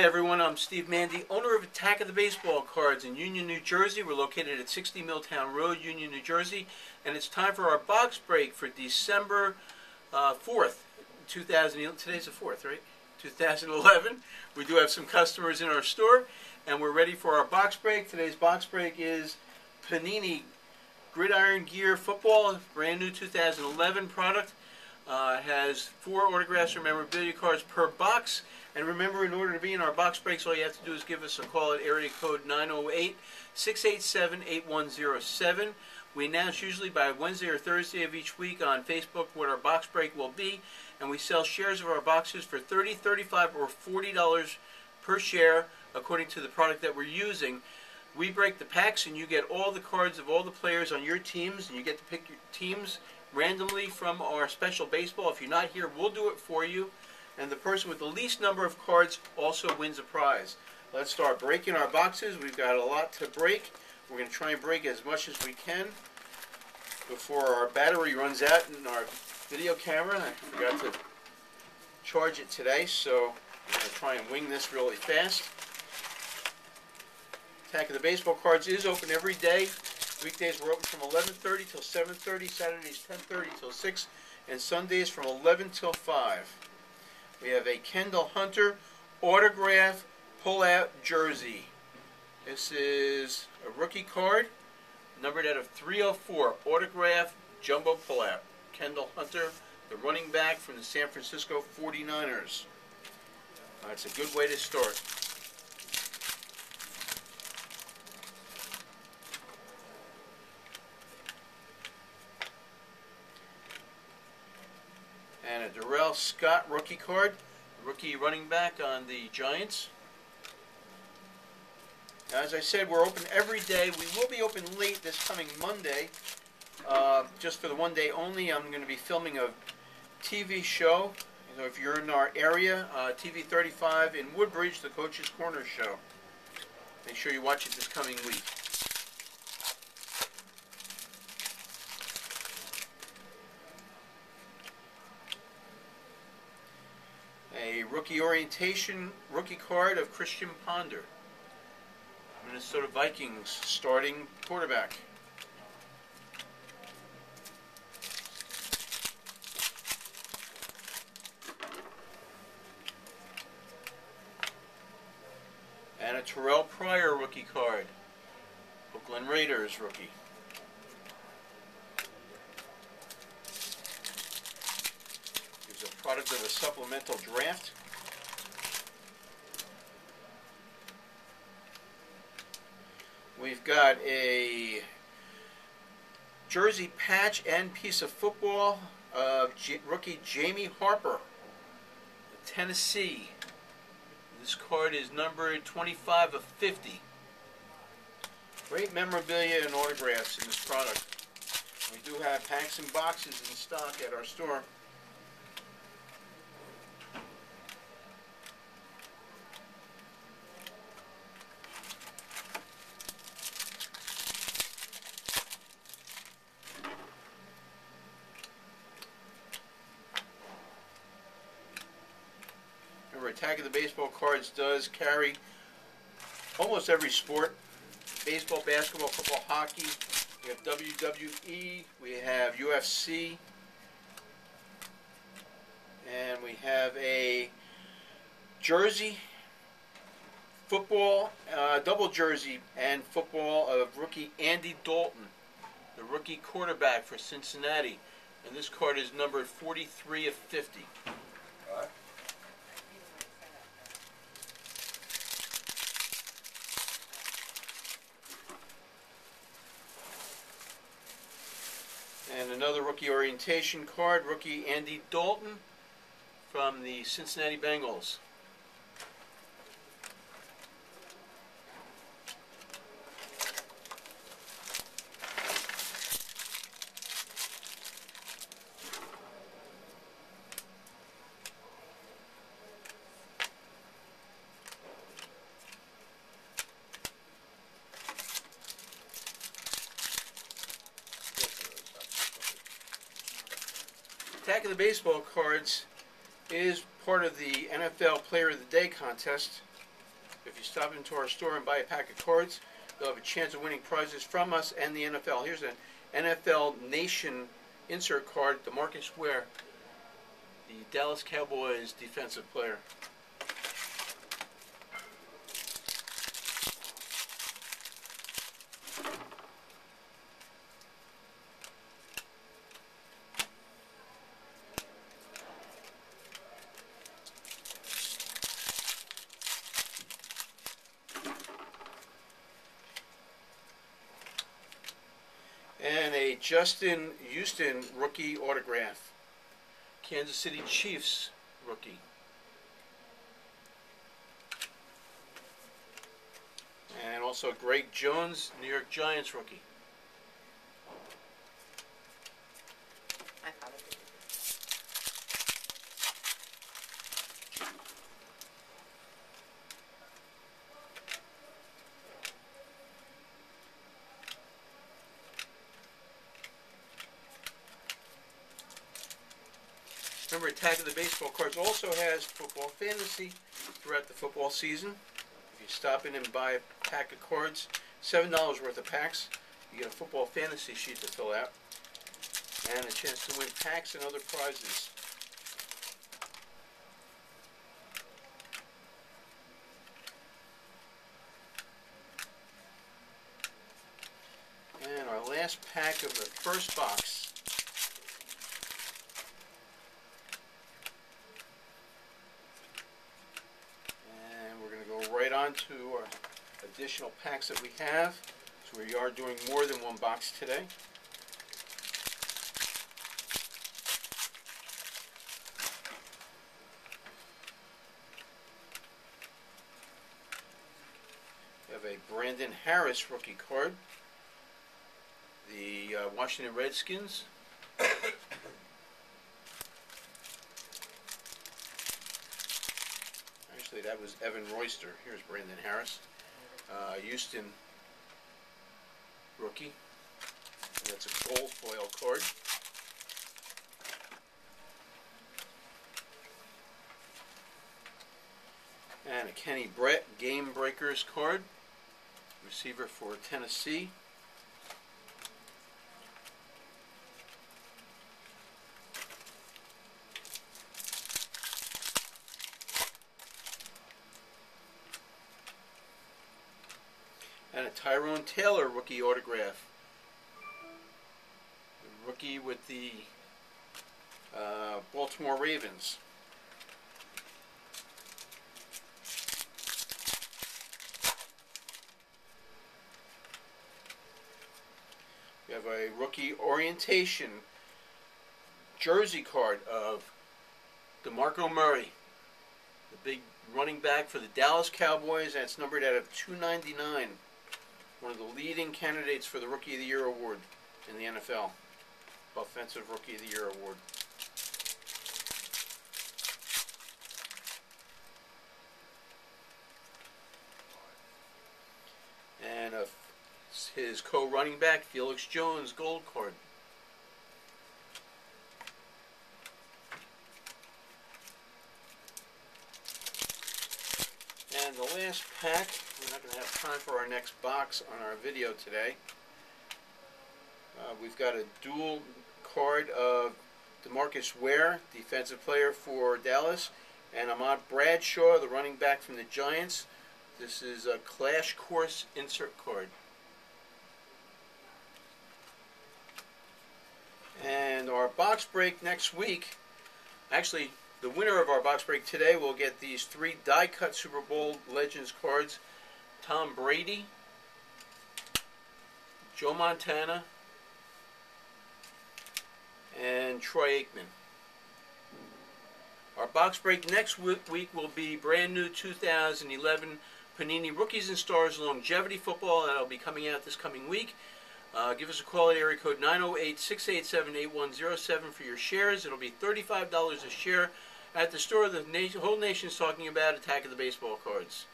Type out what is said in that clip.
Hi everyone, I'm Steve Mandy, owner of Attack of the Baseball Cards in Union, New Jersey. We're located at 60 Milltown Road, Union, New Jersey, and it's time for our box break for December 4th, 2011. Today's the 4th, right? 2011. We do have some customers in our store, and we're ready for our box break. Today's box break is Panini Gridiron Gear Football, brand new 2011 product. Has 4 autographs or memorabilia cards per box. And remember, in order to be in our box breaks, all you have to do is give us a call at area code 908-687-8107. We announce usually by Wednesday or Thursday of each week on Facebook what our box break will be, and we sell shares of our boxes for $30, $35, or $40 per share according to the product that we're using. We break the packs, and you get all the cards of all the players on your teams, and you get to pick your teams randomly from our special baseball. If you're not here, we'll do it for you, and the person with the least number of cards also wins a prize. Let's start breaking our boxes. We've got a lot to break. We're going to try and break as much as we can before our battery runs out in our video camera. I forgot to charge it today, so I'm going to try and wing this really fast. Attack of the Baseball Cards is open every day. Weekdays we're open from 11:30 till 7:30, Saturdays 10:30 till 6, and Sundays from 11 till 5. We have a Kendall Hunter autograph pull-out jersey. This is a rookie card, numbered out of 304, autograph jumbo pull-out. Kendall Hunter, the running back from the San Francisco 49ers. That's a good way to start. And a Darrell Scott rookie card, rookie running back on the Giants. Now, as I said, we're open every day. We will be open late this coming Monday, just for the one day only. I'm going to be filming a TV show. So if you're in our area, TV 35 in Woodbridge, the Coach's Corner show. Make sure you watch it this coming week. A rookie orientation rookie card of Christian Ponder, Minnesota Vikings starting quarterback. And a Terrell Pryor rookie card, Oakland Raiders rookie. It's a product of a supplemental draft. We've got a jersey patch and piece of football of rookie Jamie Harper, Tennessee. This card is numbered 25 of 50. Great memorabilia and autographs in this product. We do have packs and boxes in stock at our store. Attack of the Baseball Cards does carry almost every sport: baseball, basketball, football, hockey. We have WWE, we have UFC, and we have a jersey, football, double jersey, and football of rookie Andy Dalton, the rookie quarterback for Cincinnati. And this card is numbered 43 of 50. And another rookie orientation card, rookie Andy Dalton from the Cincinnati Bengals. Attack of the Baseball Cards is part of the NFL Player of the Day contest. If you stop into our store and buy a pack of cards, they'll have a chance of winning prizes from us and the NFL. Here's an NFL Nation insert card, DeMarcus Ware, the Dallas Cowboys defensive player. And a Justin Houston rookie autograph. Kansas City Chiefs rookie. And also Greg Jones, New York Giants rookie. Remember, Attack of the Baseball Cards also has football fantasy throughout the football season. If you stop in and buy a pack of cards, $7 worth of packs, you get a football fantasy sheet to fill out and a chance to win packs and other prizes. And our last pack of the first box. To our additional packs that we have, so we are doing more than one box today. We have a Brandon Harris rookie card, the Washington Redskins. That was Evan Royster. Here's Brandon Harris, Houston rookie. And that's a gold foil card. And a Kenny Britt Game Breakers card, receiver for Tennessee. And a Tyrone Taylor rookie autograph. The rookie with the Baltimore Ravens. We have a rookie orientation jersey card of DeMarco Murray, the big running back for the Dallas Cowboys. That's numbered out of 299. One of the leading candidates for the Rookie of the Year award in the NFL. Offensive Rookie of the Year award. And his co-running back, Felix Jones, gold card. And the last pack, we're not going to have time for our next box on our video today. We've got a dual card of DeMarcus Ware, defensive player for Dallas, and Ahmad Bradshaw, the running back from the Giants. This is a Clash Course insert card. And our box break next week, actually, the winner of our box break today will get these three die-cut Super Bowl Legends cards. Tom Brady, Joe Montana, and Troy Aikman. Our box break next week will be brand new 2011 Panini Rookies and Stars Longevity Football. That will be coming out this coming week. Give us a call at area code 908-687-8107 for your shares. It'll be $35 a share at the store. The whole nation's talking about Attack of the Baseball Cards.